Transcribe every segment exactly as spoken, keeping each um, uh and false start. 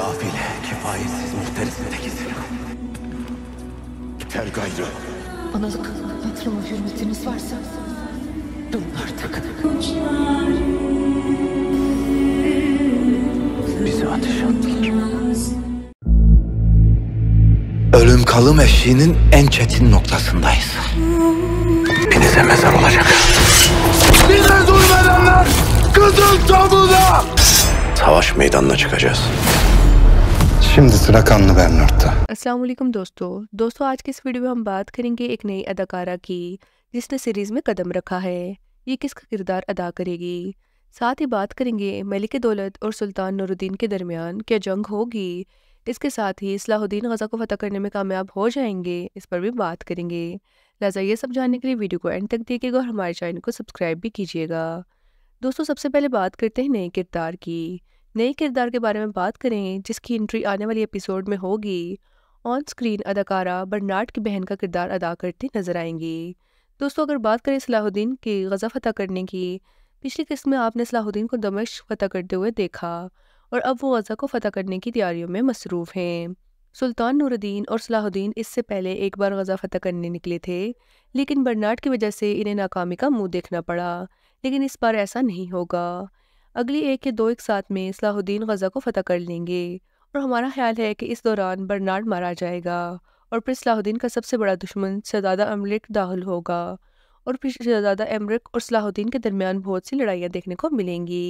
Gafile, kifayetsiz, muhteriz, tekiz. Biter gayrı. Analık, hatırıma hürmetiniz varsa durun artık. Bizi ateşe attılar. Ölüm kalım eşiğinin en çetin noktasındayız. Hepinize mezar olacak. Bize zulmedenler kızıl tabuda! Savaş meydanına çıkacağız. şimdi sıra kanlı Bernard'ta. अस्सलामुअलैकुम दोस्तों दोस्तों आज के इस video में हम बात करेंगे एक नई अदाकारा की जिसने सीरीज़ में कदम रखा है। ये किसका किरदार अदा करेगी, साथ ही बात करेंगे मलिक दौलत और सुल्तान नूरुद्दीन के दरमियान क्या जंग होगी, इसके साथ ही सलाहुद्दीन गजा को फतह करने में कामयाब हो जाएंगे, इस पर भी बात करेंगे। लिहाजा ये सब जानने के लिए वीडियो को एंड तक देखिएगा और हमारे चैनल को सब्सक्राइब भी कीजिएगा। दोस्तों सबसे पहले बात करते हैं नए किरदार की। नए किरदार के बारे में बात करें जिसकी एंट्री आने वाली एपिसोड में होगी। ऑन स्क्रीन अदाकारा बर्नार्ड की बहन का किरदार अदा करती नजर आएंगी। दोस्तों अगर बात करें सलाहुद्दीन की गजा फतह करने की, पिछली किस्म में आपने सलाहुद्दीन को दमिश्क फतह करते हुए देखा और अब वो गजा को फतह करने की तैयारियों में मसरूफ़ हैं। सुल्तान नूरुद्दीन और सलाहुद्दीन इससे पहले एक बार गजा फतह करने निकले थे, लेकिन बर्नार्ड की वजह से इन्हें नाकामी का मुँह देखना पड़ा, लेकिन इस बार ऐसा नहीं होगा। अगली एक या दो एक साथ में सलाहुद्दीन गजा को फतह कर लेंगे और हमारा ख्याल है कि इस दौरान बर्नार्ड मारा जाएगा और फिर सलाहुद्दीन का सबसे बड़ा दुश्मन शहज़ादा अमरिक दाहल होगा और फिर शहज़ादा अमरिक और सलाहुद्दीन के दरमियान बहुत सी लड़ाइयाँ देखने को मिलेंगी।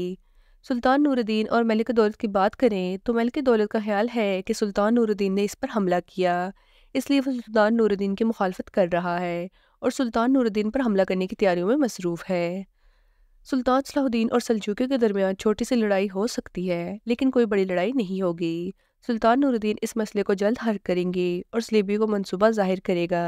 सुल्तान नूरुद्दीन और मलिक दौलत की बात करें तो मलिक दौलत का ख्याल है कि सुल्तान नूरुद्दीन ने इस पर हमला किया, इसलिए वह सुल्तान नूरुद्दीन की मुखालफत कर रहा है और सुल्तान नूरुद्दीन पर हमला करने की तैयारियों में मसरूफ़ है। सुल्तान सलाहुद्दीन और सलजुके के दरमियान छोटी सी लड़ाई हो सकती है, लेकिन कोई बड़ी लड़ाई नहीं होगी। सुल्तान नूरुद्दीन इस मसले को जल्द हल करेंगे और स्लेबियो को मंसूबा जाहिर करेगा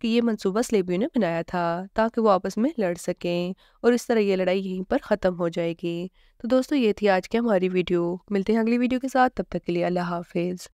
कि ये मंसूबा स्लेबियो ने बनाया था ताकि वो आपस में लड़ सकें और इस तरह ये लड़ाई यहीं पर ख़त्म हो जाएगी। तो दोस्तों ये थी आज की हमारी वीडियो। मिलते हैं अगली वीडियो के साथ, तब तक के लिए अल्लाह हाफिज़।